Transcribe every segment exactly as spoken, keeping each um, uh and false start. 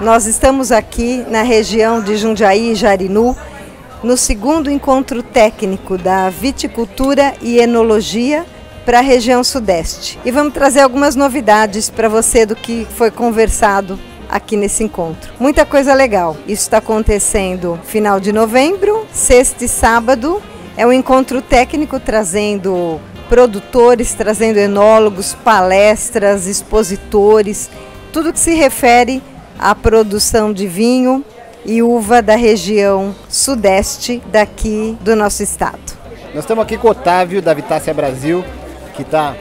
Nós estamos aqui na região de Jundiaí e Jarinu, no segundo encontro técnico da viticultura e enologia para a região sudeste. E vamos trazer algumas novidades para você do que foi conversado aqui nesse encontro. Muita coisa legal. Isso está acontecendo final de novembro, sexta e sábado. É um encontro técnico trazendo produtores, trazendo enólogos, palestras, expositores, tudo que se refere a produção de vinho e uva da região sudeste daqui do nosso estado. Nós estamos aqui com o Otávio, da Vitácea Brasil, que está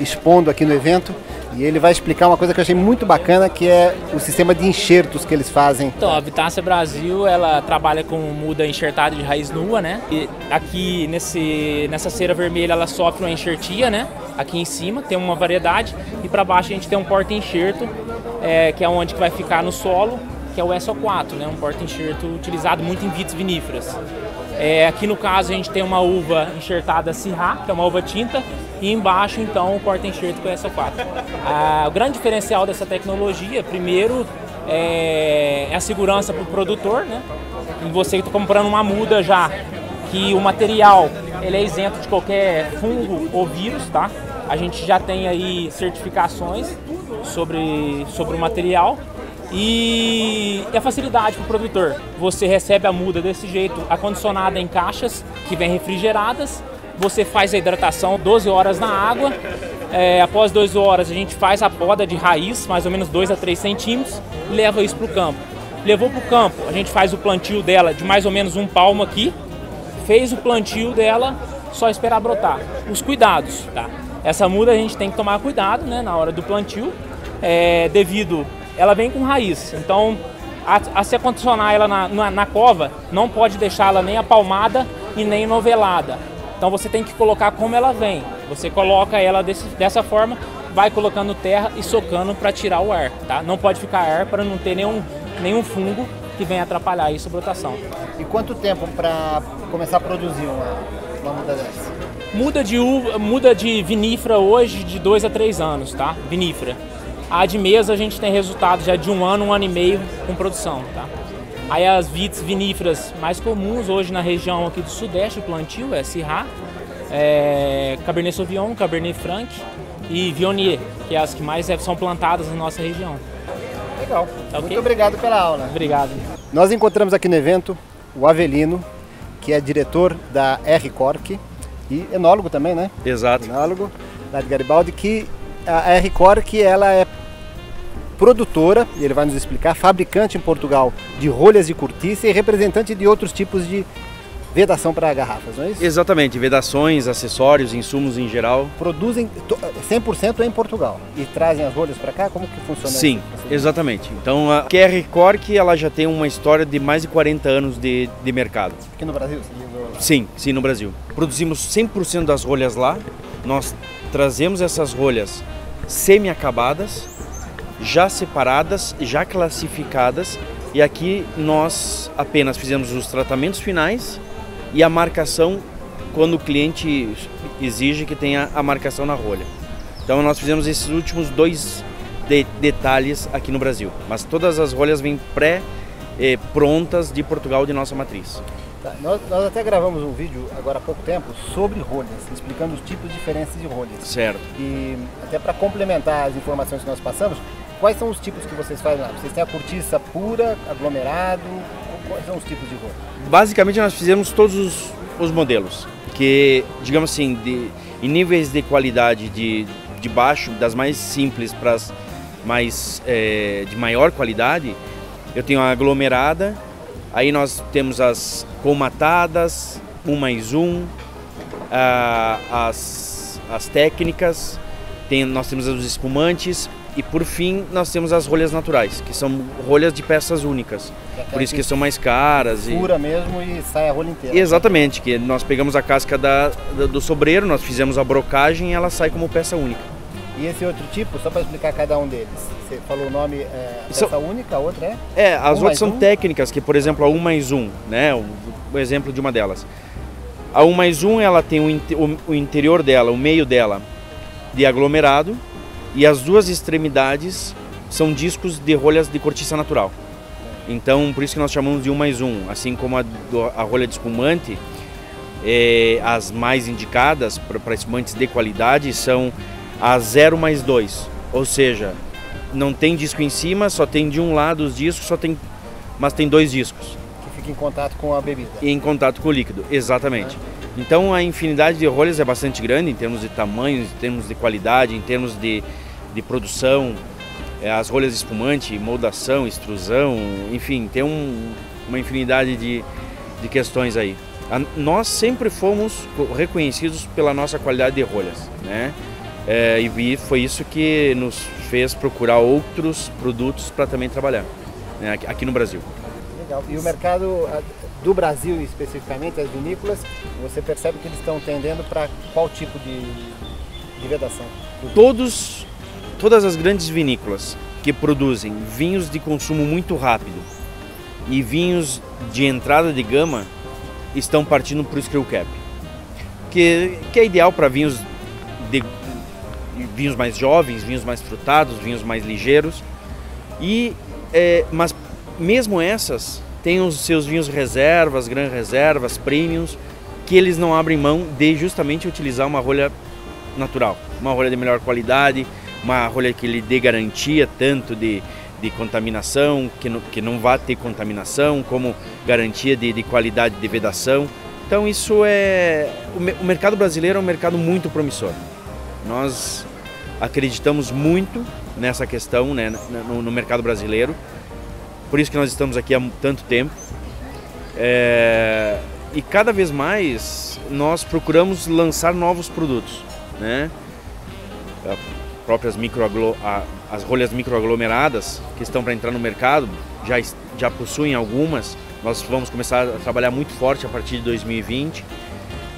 expondo aqui no evento, e ele vai explicar uma coisa que eu achei muito bacana, que é o sistema de enxertos que eles fazem. Então, a Vitácea Brasil, ela trabalha com muda enxertada de raiz nua, né? E aqui nesse, nessa cera vermelha ela sofre uma enxertia, né? Aqui em cima tem uma variedade e para baixo a gente tem um porta-enxerto, é, que é onde que vai ficar no solo, que é o S O quatro, né? Um porta-enxerto utilizado muito em vites viníferas. É, aqui no caso a gente tem uma uva enxertada Syrah, que é uma uva tinta, e embaixo então o porta-enxerto com S O quatro. Ah, o grande diferencial dessa tecnologia, primeiro, é a segurança para o produtor, né? E você que está comprando uma muda já, que o material ele é isento de qualquer fungo ou vírus, tá? A gente já tem aí certificações sobre, sobre o material. E a facilidade para o produtor, você recebe a muda desse jeito, acondicionada em caixas que vêm refrigeradas, você faz a hidratação doze horas na água, é, após doze horas a gente faz a poda de raiz, mais ou menos dois a três centímetros, leva isso para o campo. Levou para o campo, a gente faz o plantio dela de mais ou menos um palmo aqui, fez o plantio dela, só esperar brotar. Os cuidados, tá? Essa muda a gente tem que tomar cuidado, né, na hora do plantio, é, devido... Ela vem com raiz, então a, a se acondicionar ela na, na, na cova, não pode deixá-la nem apalmada e nem novelada. Então você tem que colocar como ela vem. Você coloca ela desse, dessa forma, vai colocando terra e socando para tirar o ar, tá? Não pode ficar ar para não ter nenhum, nenhum fungo que venha atrapalhar isso a brotação. E quanto tempo para começar a produzir uma, uma muda dessa? Muda de, uva, muda de vinífera hoje de dois a três anos, tá? Vinífera. A de mesa a gente tem resultado já de um ano, um ano e meio com produção, tá? Aí as vites viníferas mais comuns hoje na região aqui do sudeste, o plantio é Syrah, é Cabernet Sauvignon, Cabernet Franc e Viognier, que é as que mais são plantadas na nossa região. Legal. Tá, okay? Muito obrigado pela aula. Obrigado. Nós encontramos aqui no evento o Avelino, que é diretor da R Cork e enólogo também, né? Exato. Enólogo lá de Garibaldi, que a R Cork ela é produtora, e ele vai nos explicar, fabricante em Portugal de rolhas e cortiça e representante de outros tipos de vedação para garrafas, não é isso? Exatamente, vedações, acessórios, insumos em geral. Produzem cem por cento em Portugal e trazem as rolhas para cá? Como que funciona isso? Sim, exatamente. Então a Q R Cork ela já tem uma história de mais de quarenta anos de, de mercado. Aqui no Brasil? Sim, sim, no Brasil. Produzimos cem por cento das rolhas lá, nós trazemos essas rolhas semi-acabadas, já separadas, já classificadas, e aqui nós apenas fizemos os tratamentos finais e a marcação quando o cliente exige que tenha a marcação na rolha. Então nós fizemos esses últimos dois de detalhes aqui no Brasil, mas todas as rolhas vêm pré-prontas de Portugal, de nossa matriz. Tá, nós, nós até gravamos um vídeo agora há pouco tempo sobre rolhas, explicando os tipos diferentes de rolhas. Certo. E até para complementar as informações que nós passamos, quais são os tipos que vocês fazem lá? Vocês têm a cortiça pura, aglomerado, quais são os tipos de rolha? Basicamente nós fizemos todos os, os modelos, que digamos assim, de, em níveis de qualidade de, de baixo, das mais simples para as mais, é, de maior qualidade, eu tenho a aglomerada. Aí nós temos as colmatadas, um mais um, ah, as, as técnicas, tem, nós temos os espumantes e por fim nós temos as rolhas naturais, que são rolhas de peças únicas, é por isso que, que são mais caras. Fura e... mesmo e sai a rolha inteira. Exatamente, que nós pegamos a casca da, do sobreiro, nós fizemos a brocagem e ela sai como peça única. E esse outro tipo, só para explicar cada um deles, você falou o nome, é, peça so, única, a outra é? É, as um outras são um. técnicas, que por exemplo a um mais um, né, o, o exemplo de uma delas. A um mais um ela tem o, o, o interior dela, o meio dela de aglomerado e as duas extremidades são discos de rolhas de cortiça natural. Então, por isso que nós chamamos de um mais um. Assim como a, a rolha de espumante, eh, as mais indicadas para espumantes de qualidade são a zero mais dois. Ou seja, não tem disco em cima, só tem de um lado os discos, só tem, mas tem dois discos. Que fica em contato com a bebida. E em contato com o líquido, exatamente. É. Então, a infinidade de rolhas é bastante grande em termos de tamanhos, em termos de qualidade, em termos de, de produção. As rolhas de espumante, moldação, extrusão, enfim, tem um, uma infinidade de, de questões aí. A, nós sempre fomos reconhecidos pela nossa qualidade de rolhas, né? É, e foi isso que nos fez procurar outros produtos para também trabalhar, né? Aqui, aqui no Brasil. Legal. E o mercado do Brasil, especificamente, as vinícolas, você percebe que eles estão tendendo para qual tipo de, de vedação? Todos... Todas as grandes vinícolas que produzem vinhos de consumo muito rápido e vinhos de entrada de gama estão partindo para o screw cap, que, que é ideal para vinhos, de, vinhos mais jovens, vinhos mais frutados, vinhos mais ligeiros. E, é, mas mesmo essas têm os seus vinhos reservas, grandes reservas, premiums, que eles não abrem mão de justamente utilizar uma rolha natural, uma rolha de melhor qualidade, uma rolha que lhe dê garantia tanto de, de contaminação, que não, que não vá ter contaminação, como garantia de, de qualidade de vedação. Então isso é... O mercado brasileiro é um mercado muito promissor. Nós acreditamos muito nessa questão, né, no, no mercado brasileiro. Por isso que nós estamos aqui há tanto tempo. É, e cada vez mais nós procuramos lançar novos produtos, né? próprias micro as rolhas microaglomeradas que estão para entrar no mercado, já, já possuem algumas, nós vamos começar a trabalhar muito forte a partir de dois mil e vinte.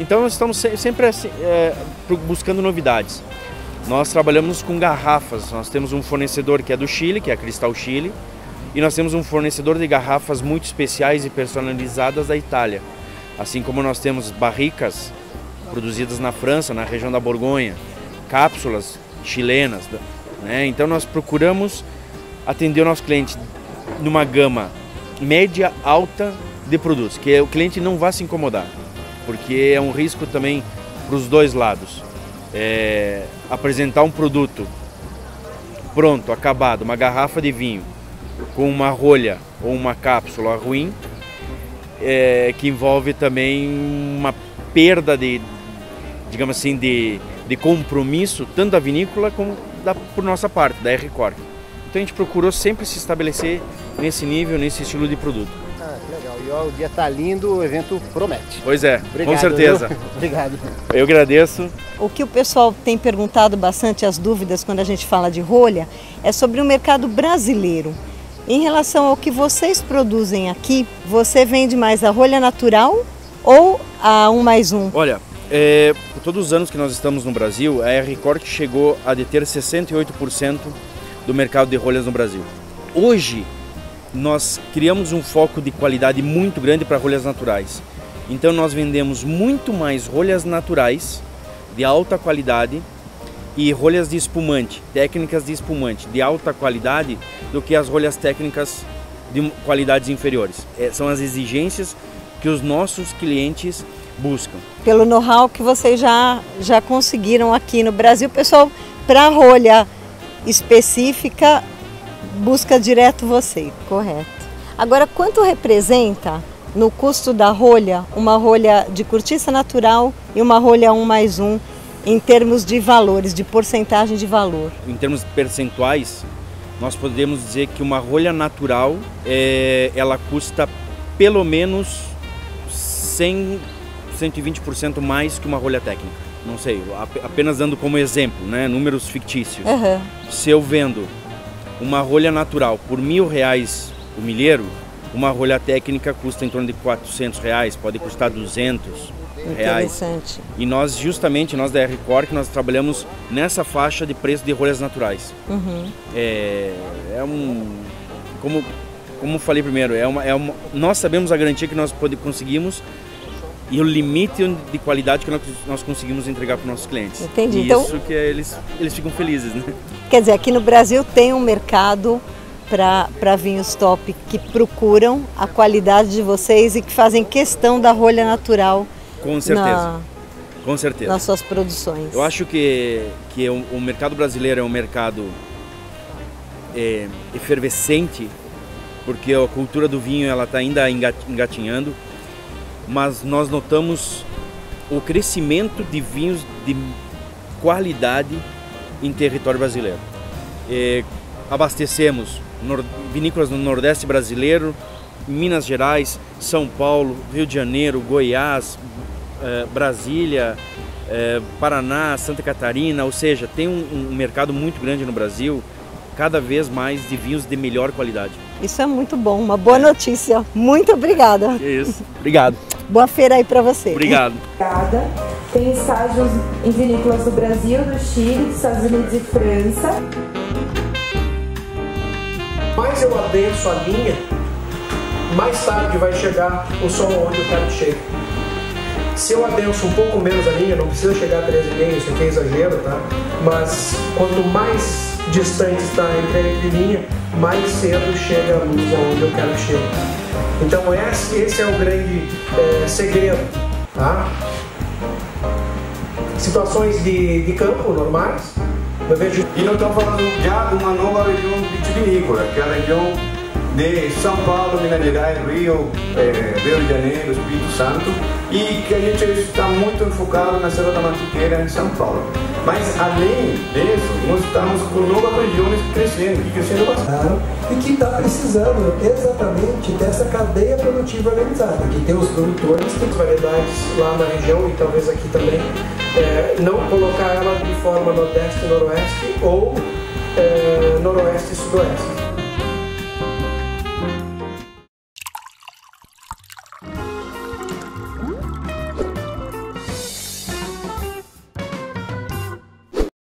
Então nós estamos sempre é, buscando novidades. Nós trabalhamos com garrafas, nós temos um fornecedor que é do Chile, que é a Cristal Chile, e nós temos um fornecedor de garrafas muito especiais e personalizadas da Itália. Assim como nós temos barricas produzidas na França, na região da Borgonha, cápsulas chilenas, né? Então nós procuramos atender o nosso cliente numa gama média alta de produtos, que o cliente não vá se incomodar, porque é um risco também para os dois lados. É, apresentar um produto pronto, acabado, uma garrafa de vinho com uma rolha ou uma cápsula ruim, é, que envolve também uma perda de, digamos assim, de de compromisso, tanto da vinícola como da, por nossa parte, da R Cork. Então a gente procurou sempre se estabelecer nesse nível, nesse estilo de produto. Ah, que legal. E ó, o dia está lindo, o evento promete. Pois é, obrigado, com certeza. Eu... Obrigado. Eu agradeço. O que o pessoal tem perguntado bastante, as dúvidas, quando a gente fala de rolha, é sobre o mercado brasileiro. Em relação ao que vocês produzem aqui, você vende mais a rolha natural ou a um mais um? Olha, é... todos os anos que nós estamos no Brasil, a R Cork chegou a deter sessenta e oito por cento do mercado de rolhas no Brasil. Hoje, nós criamos um foco de qualidade muito grande para rolhas naturais. Então, nós vendemos muito mais rolhas naturais, de alta qualidade, e rolhas de espumante, técnicas de espumante, de alta qualidade, do que as rolhas técnicas de qualidades inferiores. É, são as exigências que os nossos clientes buscam. Pelo know-how que vocês já, já conseguiram aqui no Brasil, pessoal, para rolha específica, busca direto você, correto. Agora, quanto representa no custo da rolha, uma rolha de cortiça natural e uma rolha um mais um, em termos de valores, de porcentagem de valor? Em termos percentuais, nós podemos dizer que uma rolha natural, é, ela custa pelo menos cem por cento, cento e vinte por cento mais que uma rolha técnica. Não sei, apenas dando como exemplo, né, números fictícios. Uhum. Se eu vendo uma rolha natural por mil reais o milheiro, uma rolha técnica custa em torno de quatrocentos reais, pode custar duzentos reais. Interessante. E nós, justamente, nós da R Cork, nós trabalhamos nessa faixa de preço de rolhas naturais. Uhum. É, é um... Como, como falei primeiro, é uma, é uma, nós sabemos a garantia que nós pode, conseguimos e o limite de qualidade que nós conseguimos entregar para os nossos clientes. Entendi. E então, isso que é, eles, eles ficam felizes, né? Quer dizer, aqui no Brasil tem um mercado para vinhos top que procuram a qualidade de vocês e que fazem questão da rolha natural. Com certeza. Na... Com certeza. Nas suas produções. Eu acho que, que o, o mercado brasileiro é um mercado é, efervescente, porque a cultura do vinho ela está ainda engatinhando, mas nós notamos o crescimento de vinhos de qualidade em território brasileiro. É, abastecemos nor, vinícolas no Nordeste brasileiro, Minas Gerais, São Paulo, Rio de Janeiro, Goiás, Uh, Brasília, uh, Paraná, Santa Catarina, ou seja, tem um, um mercado muito grande no Brasil, cada vez mais de vinhos de melhor qualidade. Isso é muito bom, uma boa é. notícia. Muito obrigada. Isso, obrigado. Boa feira aí para você. Obrigado. Obrigada. Tem estágios em vinícolas do Brasil, do Chile, dos Estados Unidos e França. Mais eu abenço a linha, mais tarde vai chegar o som onde eu quero chegar. Se eu adenso um pouco menos a linha, não precisa chegar a treze vírgula cinco, isso aqui é exagero, tá? Mas quanto mais distante está entre a entrelinha, mais cedo chega a luz aonde eu quero chegar. Então esse, esse é o grande é, segredo, tá? Situações de, de campo normais, eu vejo... E nós estamos falando já de uma nova região vitivinícola, que é a região de São Paulo, Minas Gerais, Rio, eh, Rio de Janeiro, Espírito Santo, e que a gente está muito enfocado na Serra da Mantiqueira, em São Paulo. Mas além disso, nós estamos com novas regiões crescendo, e crescendo bastante. E que está precisando exatamente dessa cadeia produtiva organizada, que tem os produtores, tem as variedades lá na região e talvez aqui também, eh, não colocar ela de forma nordeste, noroeste ou eh, noroeste e sudoeste.